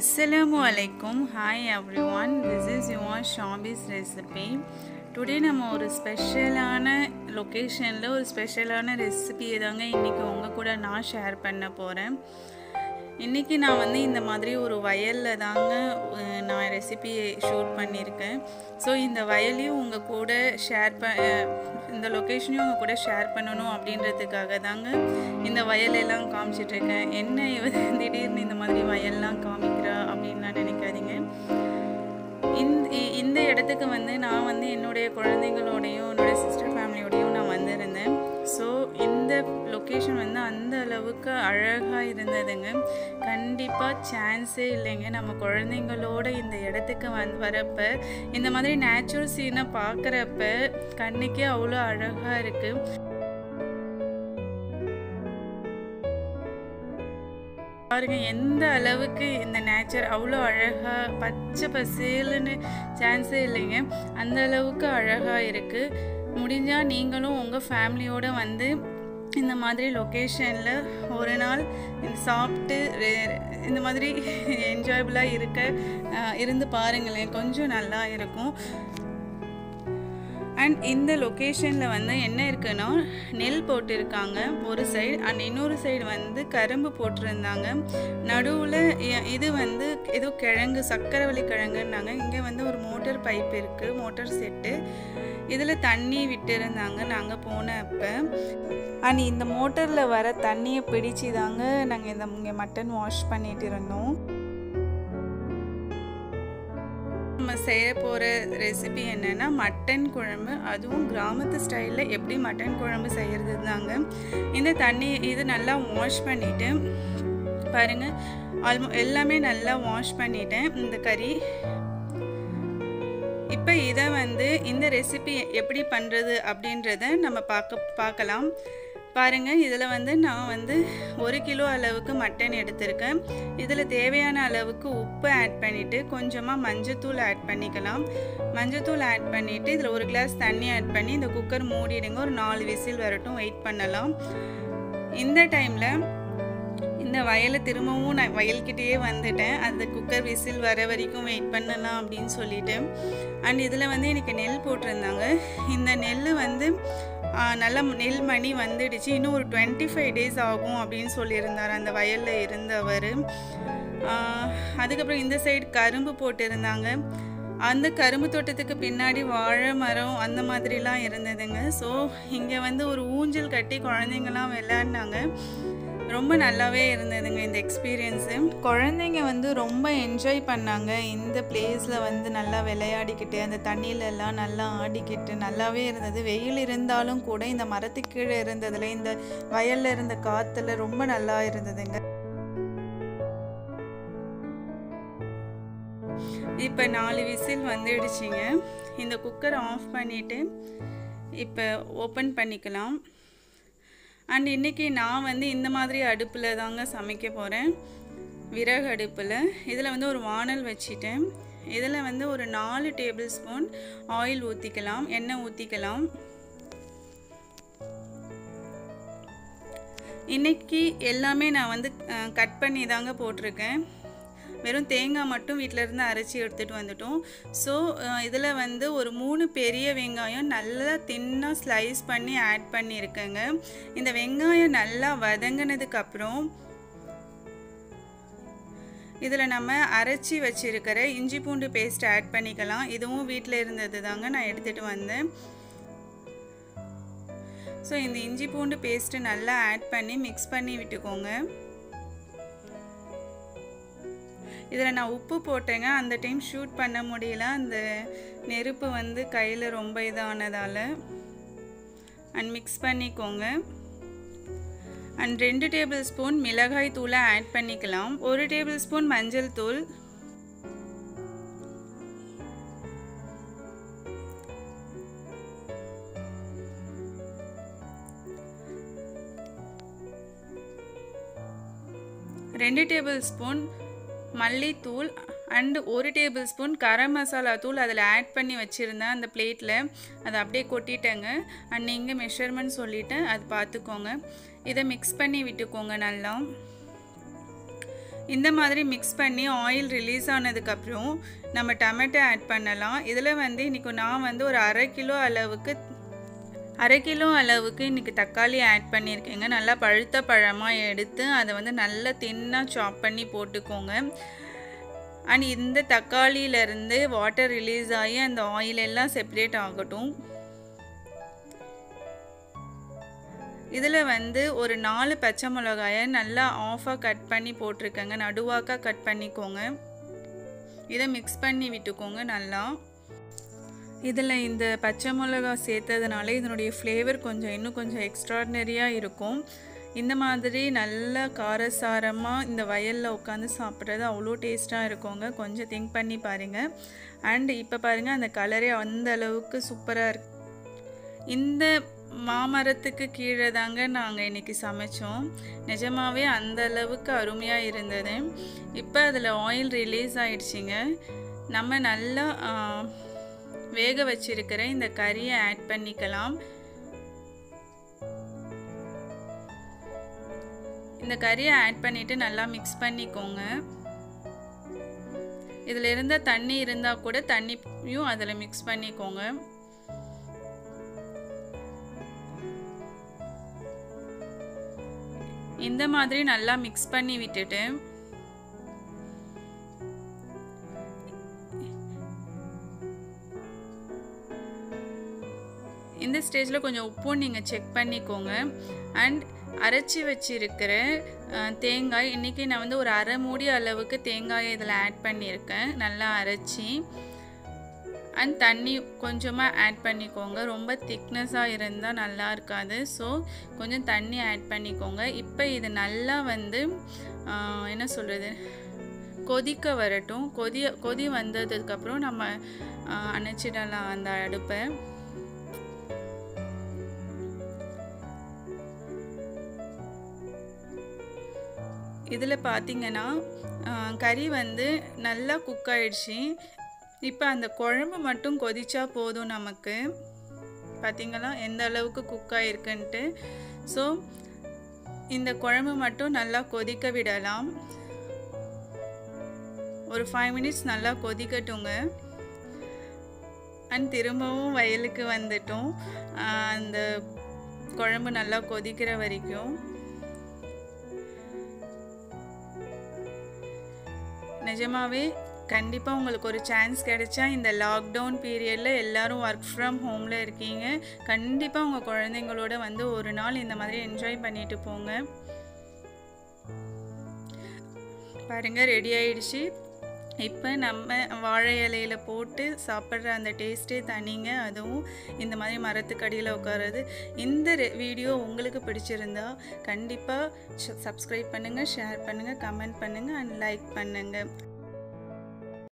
Assalamualaikum. Hi everyone. This is your Shabi's recipe. Today we have a special location and special recipe that I will share with you. இன்னைக்கு நான் வந்து இந்த மாதிரி ஒரு வயல்ல தாங்க நான் ரெசிபி ஷூட் பண்ணியிருக்கேன். சோ இந்த வயலையும் உங்க கூட ஷேர் இந்த லொகேஷனையும் உங்க கூட ஷேர் பண்ணனும் அப்படின்றதுக்காக தாங்க இந்த வயல் எல்லாம் காமிச்சிட்டு இருக்கேன். என்ன திடீர்னு இந்த மாதிரி வயல்லாம் காமிக்கிறா அப்படினா நினைக்காதீங்க. இந்த இடத்துக்கு வந்து நான் வந்து என்னோட குழந்தைகளோடயும் என்னோட சிஸ்டர் ஃபேமிலியோடயும் நான் வந்திருந்தேன். சோ இந்த லொகேஷன் வந்து அந்த அளவுக்கு அழகா இருந்ததுங்க. கண்டிப்பா சான்ஸே இல்லைங்க நம்ம குழந்தைகளோட இந்த இடத்துக்கு வந்து வரப்ப இந்த மாதிரி நேச்சுரல் சீனை பார்க்கறப்ப கண்ணுக்கே அவ்வளோ அழகா இருக்கு. பாருங்க எந்த அளவுக்கு இந்த நேச்சர் அவ்வளோ அழகா பச்சை பசேல்னு சான்ஸே இல்லைங்க அந்த அளவுக்கு அழகா இருக்கு. முடிஞ்சா நீங்களும் உங்க ஃபேமிலியோட வந்து இந்த மாதிரி லொகேஷன்ல ஒரு நாள் சாப்பிட்டு இந்த மாதிரி என்ஜாயபிளா இருந்து பாருங்களேன். கொஞ்சம் நல்லா இருக்கும். அண்ட் இந்த லொகேஷனில் வந்து என்ன இருக்குன்னா நெல் போட்டிருக்காங்க ஒரு சைடு, அண்ட் இன்னொரு சைடு வந்து கரும்பு போட்டிருந்தாங்க. நடுவில் இது வந்து ஏதோ கிழங்கு சக்கரவள்ளி கிழங்குன்னாங்க. இங்கே வந்து ஒரு மோட்டர் பைப் இருக்குது, மோட்டர் செட்டு. இதில் தண்ணி விட்டுருந்தாங்க நாங்கள் போனப்போ. அண்ட் இந்த மோட்டரில் வர தண்ணியை பிடிச்சி தாங்க நாங்கள் இங்கே மட்டன் வாஷ் பண்ணிகிட்டு இருந்தோம். நம்ம செய்ய போகிற ரெசிபி என்னென்னா மட்டன் குழம்பு, அதுவும் கிராமத்து ஸ்டைலில் எப்படி மட்டன் குழம்பு செய்கிறது தாங்க. இந்த தண்ணி இது நல்லா வாஷ் பண்ணிவிட்டு பாருங்கள், எல்லாமே நல்லா வாஷ் பண்ணிவிட்டேன் இந்த கறி. இப்போ இதை வந்து இந்த ரெசிபி எப்படி பண்ணுறது அப்படின்றத நம்ம பார்க்கலாம். பாருங்கள், இதில் வந்து நான் வந்து 1 கிலோ அளவுக்கு மட்டன் எடுத்திருக்கேன். இதில் தேவையான அளவுக்கு உப்பு ஆட் பண்ணிவிட்டு கொஞ்சமாக மஞ்சத்தூள் ஆட் பண்ணிக்கலாம். மஞ்சத்தூள் ஆட் பண்ணிவிட்டு இதில் 1 கிளாஸ் தண்ணி ஆட் பண்ணி இந்த குக்கர் மூடிடுங்க. ஒரு 4 விசில் வரட்டும், வெயிட் பண்ணலாம். இந்த டைமில் இந்த வயலை திரும்பவும் நான் வயல்கிட்டேயே வந்துட்டேன். அந்த குக்கர் விசில் வர வரைக்கும் வெயிட் பண்ணலாம் அப்படின்னு சொல்லிவிட்டு. அண்ட் இதில் வந்து எனக்கு நெல் போட்டிருந்தாங்க. இந்த நெல் வந்து நல்ல நெல் மணி வந்துடுச்சு. இன்னும் ஒரு 25 days ஆகும் அப்படின்னு சொல்லியிருந்தார் அந்த வயலில் இருந்தவர். அதுக்கப்புறம் இந்த சைடு கரும்பு போட்டிருந்தாங்க. அந்த கரும்பு தோட்டத்துக்கு பின்னாடி வாழை மரம் அந்த மாதிரிலாம் இருந்ததுங்க. ஸோ இங்கே வந்து ஒரு ஊஞ்சல் கட்டி குழந்தைங்கள்லாம் விளையாடினாங்க. ரொம்ப நல்லாவே இருந்ததுங்க இந்த எக்ஸ்பீரியன்ஸு. குழந்தைங்க வந்து ரொம்ப என்ஜாய் பண்ணாங்க. இந்த பிளேஸில் வந்து நல்லா விளையாடிக்கிட்டு அந்த தண்ணியிலெல்லாம் நல்லா ஆடிக்கிட்டு நல்லாவே இருந்தது. வெயில் இருந்தாலும் கூட இந்த மரத்துக்கு கீழே இருந்ததில் இந்த வயலில் இருந்த காற்றுல ரொம்ப நல்லா இருந்ததுங்க. இப்போ 4 விசில் வந்துடுச்சிங்க. இந்த குக்கரை ஆஃப் பண்ணிவிட்டு இப்போ ஓப்பன் பண்ணிக்கலாம். அண்ட் இன்றைக்கி நான் வந்து இந்த மாதிரி அடுப்பில் தாங்க சமைக்க போகிறேன், விறகு அடுப்பில். இதில் வந்து ஒரு வானல் வச்சிட்டேன். இதில் வந்து ஒரு 4 டேபிள் ஸ்பூன் ஆயில் ஊற்றிக்கலாம், எண்ணெய் ஊற்றிக்கலாம். இன்றைக்கி எல்லாமே நான் வந்து கட் பண்ணி தாங்க போட்டிருக்கேன். வெறும் தேங்காய் மட்டும் வீட்டிலருந்து அரைச்சி எடுத்துகிட்டு வந்துட்டோம். ஸோ இதில் வந்து ஒரு 3 பெரிய வெங்காயம் நல்லா தின்னாக ஸ்லைஸ் பண்ணி ஆட் பண்ணியிருக்கேங்க. இந்த வெங்காயம் நல்லா வதங்கினதுக்கப்புறம் இதில் நம்ம அரைச்சி வச்சுருக்கிற இஞ்சி பூண்டு பேஸ்ட் ஆட் பண்ணிக்கலாம். இதுவும் வீட்டில் இருந்தது தாங்க, நான் எடுத்துகிட்டு வந்தேன். ஸோ இந்த இஞ்சி பூண்டு பேஸ்ட்டு நல்லா ஆட் பண்ணி மிக்ஸ் பண்ணி விட்டுக்கோங்க. இதில் நான் உப்பு போட்டேங்க. அந்த டைம் ஷூட் பண்ண முடியல, அந்த நெருப்பு வந்து கையில் ரொம்ப இதானதால். அண்ட் மிக்ஸ் பண்ணிக்கோங்க. அண்ட் 2 டேபிள் ஸ்பூன் மிளகாய் தூளை ஆட் பண்ணிக்கலாம். 1 டேபிள் ஸ்பூன் மஞ்சள் தூள். டேபிள் ஸ்பூன் மல்லித்தூள். And 1 table spoon garam masala தூள் அதில் ஆட் பண்ணி வச்சுருந்தேன் அந்த பிளேட்டில். அதை அப்படியே கொட்டிட்டேங்க. அண்ட் நீங்கள் மெஷர்மெண்ட் சொல்லிவிட்டு அது பார்த்துக்கோங்க. இதை மிக்ஸ் பண்ணி விட்டுக்கோங்க நல்லா. இந்த மாதிரி mix பண்ணி oil release ஆனதுக்கு அப்புறம் நம்ம டொமேட்டோ ஆட் பண்ணலாம். இதுல வந்து இன்னைக்கு நான் வந்து ஒரு அரை கிலோ அளவுக்கு இன்னைக்கு தக்காளி ஆட் பண்ணியிருக்கேங்க. நல்லா பழுத்த பழமா எடுத்து அதை வந்து நல்லா தின்னா சாப் பண்ணி போட்டுக்கோங்க. அண்ட் இந்த தக்காளியில இருந்து வாட்டர் ரிலீஸ் ஆகி அந்த ஆயில் எல்லாம் செப்பரேட் ஆகட்டும். இதில் வந்து ஒரு 4 பச்சை மிளகாயை நல்லா ஆஃபாக கட் பண்ணி போட்டிருக்கேங்க. நடுவாக்கா கட் பண்ணிக்கோங்க. இதை மிக்ஸ் பண்ணி விட்டுக்கோங்க நல்லா. இதில் இந்த பச்சை மிளகா சேர்த்ததுனால இதனுடைய ஃப்ளேவர் இன்னும் கொஞ்சம் எக்ஸ்ட்ராடினரியாக இருக்கும். இந்த மாதிரி நல்லா காரசாரமாக இந்த வயலில் உட்காந்து சாப்பிட்றது அவ்வளோ டேஸ்ட்டாக இருக்குங்க. கொஞ்சம் திங்க் பண்ணி பாருங்கள். அண்ட் இப்போ பாருங்கள் அந்த கலரே அந்த அளவுக்கு சூப்பராக இருக்கு. இந்த மாமரத்துக்கு கீழே தாங்க நாங்கள் இன்றைக்கி சமைச்சோம். நிஜமாகவே அந்த அளவுக்கு அருமையாக இருந்தது. இப்போ அதில் ஆயில் ரிலீஸ் ஆகிடுச்சிங்க. நம்ம நல்லா வேக வச்சிருக்கிற இந்த கறியை ஆட் பண்ணிக்கலாம். இந்த கறியை ஆட் பண்ணிவிட்டு நல்லா மிக்ஸ் பண்ணிக்கோங்க. இதில் இருந்தால் தண்ணி இருந்தால் கூட தண்ணியும் அதில் மிக்ஸ் பண்ணிக்கோங்க. இந்த மாதிரி நல்லா மிக்ஸ் பண்ணி விட்டுட்டு இந்த ஸ்டேஜில் கொஞ்சம் உப்பும் நீங்கள் செக் பண்ணிக்கோங்க. அண்ட் அரைச்சி வச்சிருக்கிற தேங்காய் இன்றைக்கி நான் வந்து ஒரு அரை மூடி அளவுக்கு தேங்காயை இதில் ஆட் பண்ணியிருக்கேன். நல்லா அரைச்சி அண்ட் தண்ணி கொஞ்சமாக ஆட் பண்ணிக்கோங்க. ரொம்ப திக்னஸாக இருந்தால் நல்லா இருக்காது. ஸோ கொஞ்சம் தண்ணி ஆட் பண்ணிக்கோங்க. இப்போ இது நல்லா வந்து என்ன சொல்கிறது, கொதிக்க வரட்டும். கொதி வந்ததுக்கப்புறம் நம்ம அணைச்சிடலாம் அந்த அடுப்பை. இதில் பார்த்திங்கன்னா கறி வந்து நல்லா குக் ஆகிடுச்சி. இப்போ அந்த குழம்பு மட்டும் கொதிச்சா போதும் நமக்கு. பார்த்திங்களா எந்த அளவுக்கு குக் ஆகிருக்குன்ட்டு. ஸோ இந்த குழம்பு மட்டும் நல்லா கொதிக்க விடலாம். ஒரு 5 minutes நல்லா கொதிக்கட்டுங்க. அண்ட் திரும்பவும் வயலுக்கு வந்துட்டோம். அந்த குழம்பு நல்லா கொதிக்கிற வரைக்கும் நிஜமாகவே கண்டிப்பாக உங்களுக்கு ஒரு சான்ஸ் கிடைச்சா இந்த லாக்டவுன் பீரியடில் எல்லோரும் ஒர்க் ஃப்ரம் ஹோமில் இருக்கீங்க, கண்டிப்பாக உங்கள் குழந்தைங்களோட வந்து ஒரு நாள் இந்த மாதிரி என்ஜாய் பண்ணிட்டு போங்க. பாருங்கள் ரெடி ஆகிடுச்சி. இப்போ நம்ம வாழை இலையில் போட்டு சாப்பிட்ற அந்த டேஸ்ட்டே தனிங்க. அதுவும் இந்த மாதிரி மரத்துக்கடியில் உட்கார்றது. இந்த வீடியோ உங்களுக்கு பிடிச்சிருந்தா கண்டிப்பாக சப்ஸ்கிரைப் பண்ணுங்கள், ஷேர் பண்ணுங்கள், கமெண்ட் பண்ணுங்கள் அண்ட் லைக் பண்ணுங்கள்.